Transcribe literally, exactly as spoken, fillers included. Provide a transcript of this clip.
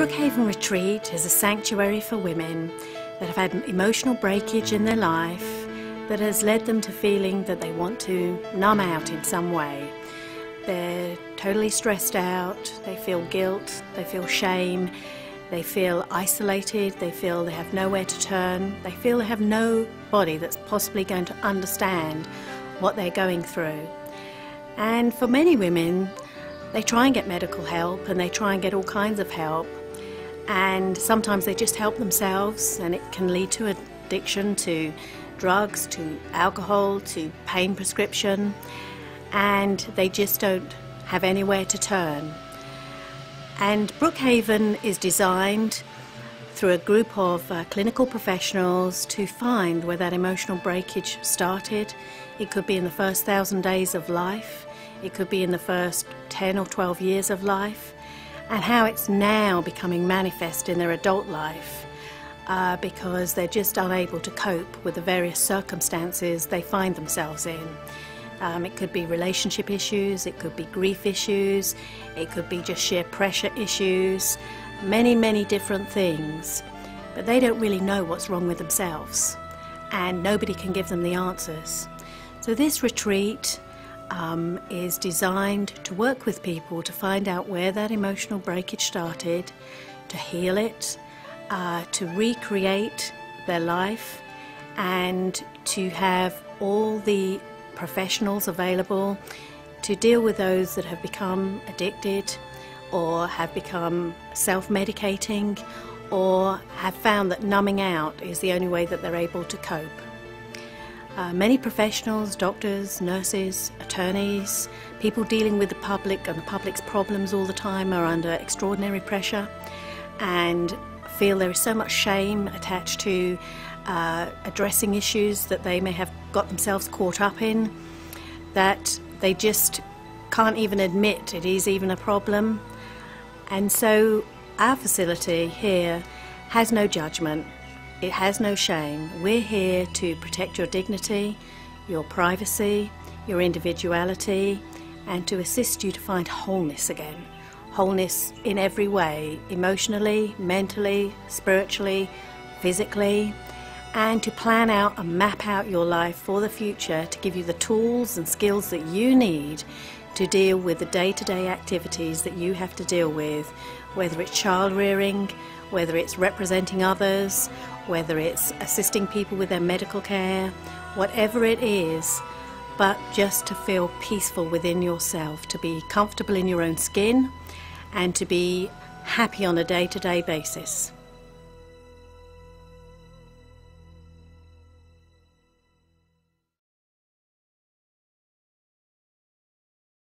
Brookhaven Retreat is a sanctuary for women that have had emotional breakage in their life that has led them to feeling that they want to numb out in some way. They're totally stressed out, they feel guilt, they feel shame, they feel isolated, they feel they have nowhere to turn, they feel they have nobody that's possibly going to understand what they're going through. And for many women, they try and get medical help and they try and get all kinds of help, and sometimes they just help themselves, and it can lead to addiction to drugs, to alcohol, to pain prescription, and they just don't have anywhere to turn. And Brookhaven is designed through a group of uh, clinical professionals to find where that emotional breakage started. It could be in the first thousand days of life, it could be in the first ten or twelve years of life, and how it's now becoming manifest in their adult life uh, because they're just unable to cope with the various circumstances they find themselves in. Um, it could be relationship issues, it could be grief issues, it could be just sheer pressure issues, many, many different things. But they don't really know what's wrong with themselves, and nobody can give them the answers. So this retreat Um, is designed to work with people to find out where that emotional breakage started, to heal it, uh, to recreate their life, and to have all the professionals available to deal with those that have become addicted or have become self-medicating or have found that numbing out is the only way that they're able to cope. Uh, many professionals, doctors, nurses, attorneys, people dealing with the public and the public's problems all the time are under extraordinary pressure and feel there is so much shame attached to uh, addressing issues that they may have got themselves caught up in, that they just can't even admit it is even a problem. And so our facility here has no judgment. It has no shame. We're here to protect your dignity, your privacy, your individuality, and to assist you to find wholeness again. Wholeness in every way, emotionally, mentally, spiritually, physically, and to plan out and map out your life for the future to give you the tools and skills that you need to deal with the day-to-day activities that you have to deal with, whether it's child rearing, whether it's representing others, whether it's assisting people with their medical care, whatever it is, but just to feel peaceful within yourself, to be comfortable in your own skin, and to be happy on a day-to-day basis.